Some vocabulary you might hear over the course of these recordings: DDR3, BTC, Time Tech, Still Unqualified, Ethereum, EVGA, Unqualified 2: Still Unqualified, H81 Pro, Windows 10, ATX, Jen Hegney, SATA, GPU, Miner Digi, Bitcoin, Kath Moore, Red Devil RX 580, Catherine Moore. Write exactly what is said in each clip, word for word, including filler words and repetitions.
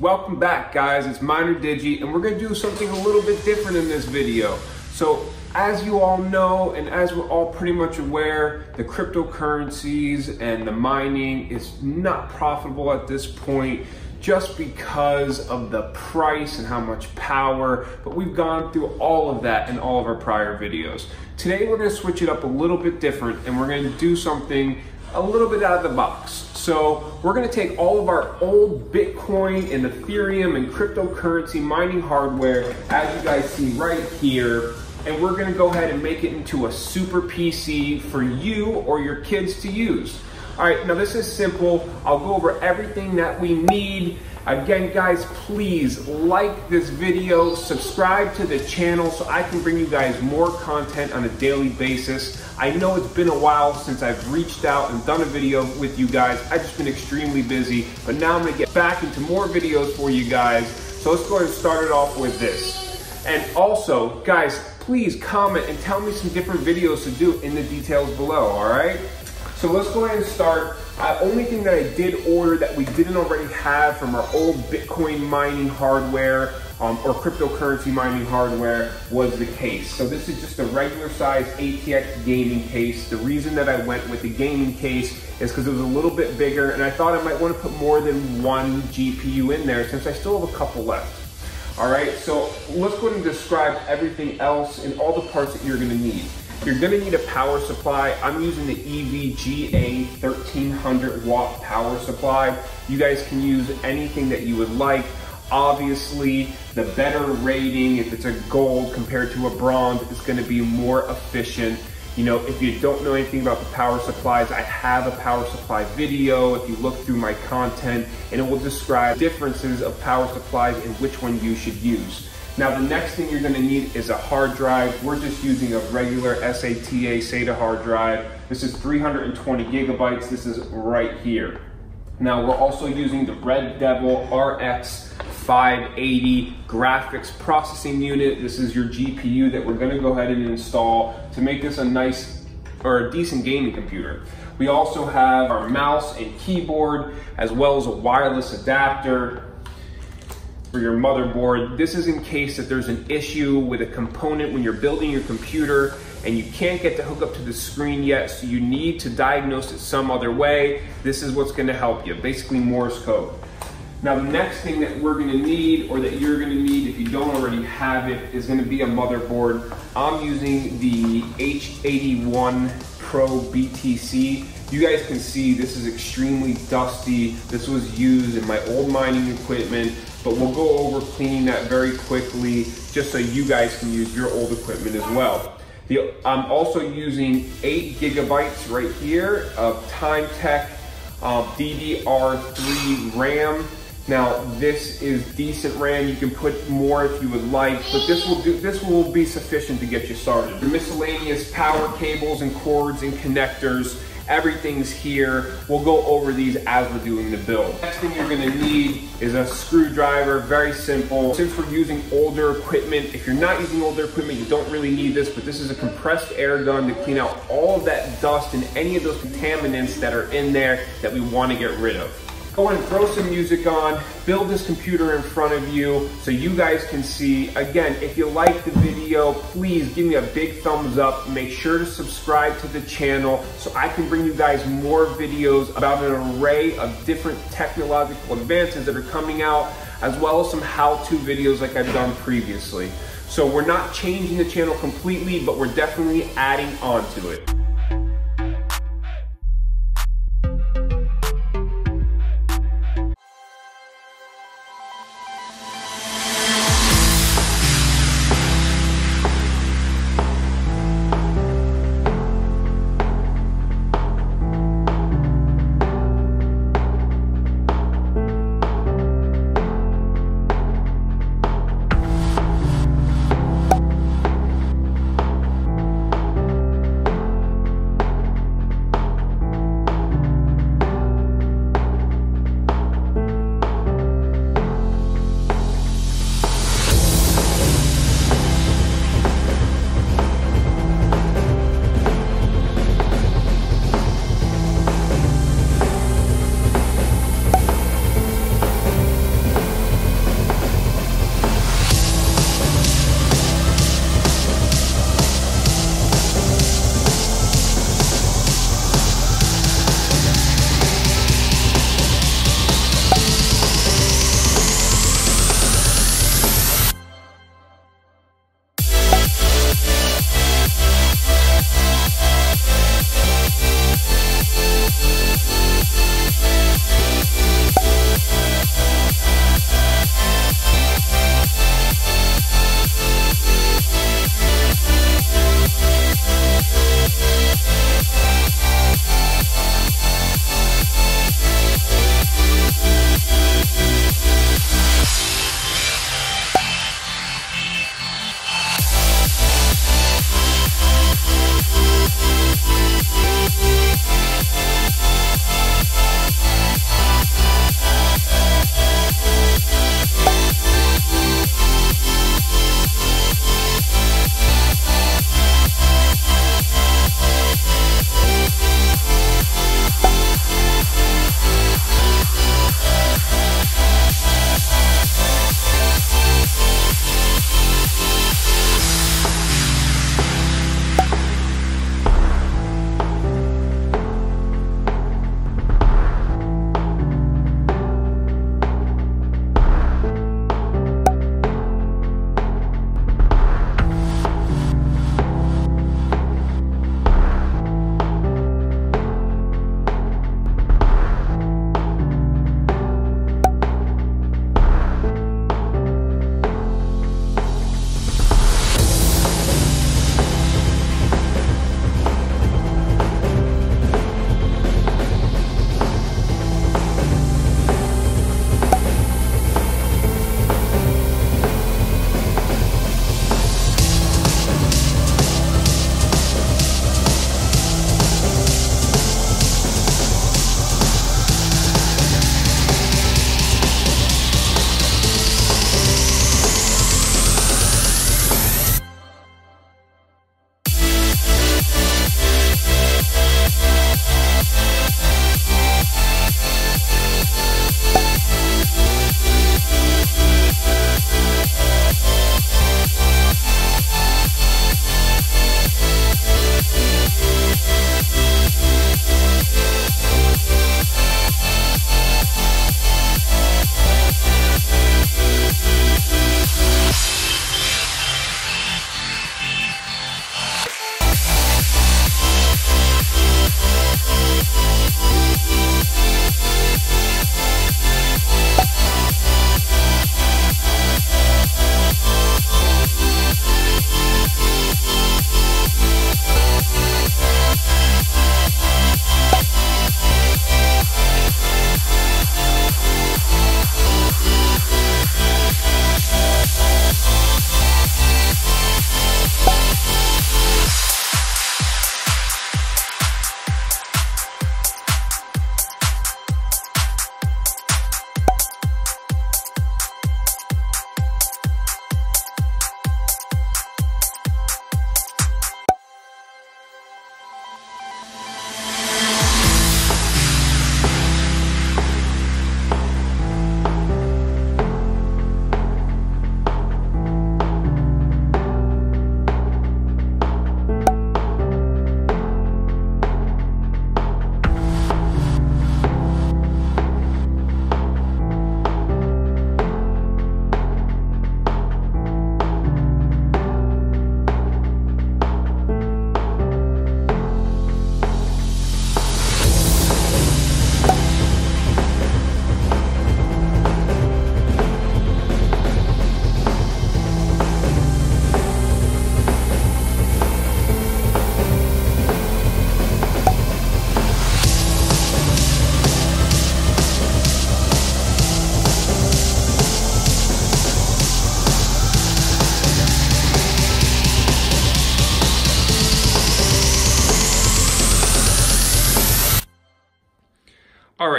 Welcome back, guys. It's Miner Digi, and we're going to do something a little bit different in this video. So as you all know, and as we're all pretty much aware, the cryptocurrencies and the mining is not profitable at this point just because of the price and how much power, but we've gone through all of that in all of our prior videos. Today we're going to switch it up a little bit different, and we're going to do something a little bit out of the box. So we're gonna take all of our old Bitcoin and Ethereum and cryptocurrency mining hardware, as you guys see right here, and we're gonna go ahead and make it into a super P C for you or your kids to use. All right, now this is simple. I'll go over everything that we need. Again, guys, please like this video, subscribe to the channel so I can bring you guys more content on a daily basis. I know it's been a while since I've reached out and done a video with you guys. I've just been extremely busy, but now I'm gonna get back into more videos for you guys. So let's go ahead and start it off with this. And also, guys, please comment and tell me some different videos to do in the details below, all right? So let's go ahead and start. The only thing that I did order that we didn't already have from our old Bitcoin mining hardware um, or cryptocurrency mining hardware was the case. So this is just a regular size A T X gaming case. The reason that I went with the gaming case is because it was a little bit bigger, and I thought I might want to put more than one G P U in there since I still have a couple left. All right, so let's go ahead and describe everything else and all the parts that you're going to need. You're gonna need a power supply. I'm using the E V G A thirteen hundred watt power supply. You guys can use anything that you would like. Obviously, the better rating, if it's a gold compared to a bronze, it's gonna be more efficient. You know, if you don't know anything about the power supplies, I have a power supply video if you look through my content, and it will describe differences of power supplies and which one you should use. Now the next thing you're gonna need is a hard drive. We're just using a regular S A T A SATA hard drive. This is three hundred twenty gigabytes, this is right here. Now we're also using the Red Devil R X five eighty graphics processing unit. This is your G P U that we're gonna go ahead and install to make this a nice, or a decent gaming computer. We also have our mouse and keyboard, as well as a wireless adapter for your motherboard. This is in case that there's an issue with a component when you're building your computer and you can't get to hook up to the screen yet, so you need to diagnose it some other way. This is what's gonna help you, basically Morse code. Now the next thing that we're gonna need, or that you're gonna need if you don't already have it, is gonna be a motherboard. I'm using the H eighty-one Pro B T C. You guys can see this is extremely dusty. This was used in my old mining equipment, but we'll go over cleaning that very quickly just so you guys can use your old equipment as well. The, I'm also using eight gigabytes right here of Time Tech um, D D R three RAM. Now this is decent RAM. You can put more if you would like, but this will do. This will be sufficient to get you started. The miscellaneous power cables and cords and connectors. Everything's here. We'll go over these as we're doing the build. Next thing you're gonna need is a screwdriver, very simple. Since we're using older equipment, if you're not using older equipment, you don't really need this, but this is a compressed air gun to clean out all of that dust and any of those contaminants that are in there that we wanna get rid of. Go and throw some music on, build this computer in front of you so you guys can see. Again, if you like the video, please give me a big thumbs up. Make sure to subscribe to the channel so I can bring you guys more videos about an array of different technological advances that are coming out, as well as some how-to videos like I've done previously. So we're not changing the channel completely, but we're definitely adding on to it.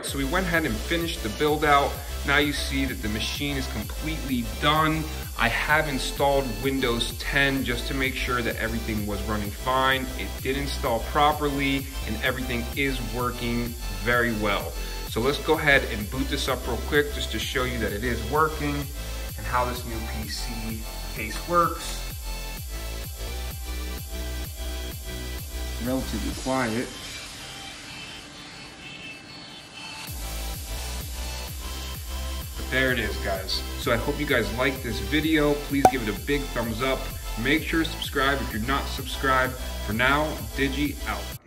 right, so we went ahead and finished the build out. Now you see that the machine is completely done. I have installed Windows ten just to make sure that everything was running fine. It did install properly and everything is working very well. So let's go ahead and boot this up real quick just to show you that it is working and how this new P C case works. Relatively quiet. There it is, guys. So I hope you guys like this video. Please give it a big thumbs up. Make sure to subscribe if you're not subscribed. For now, Digi out.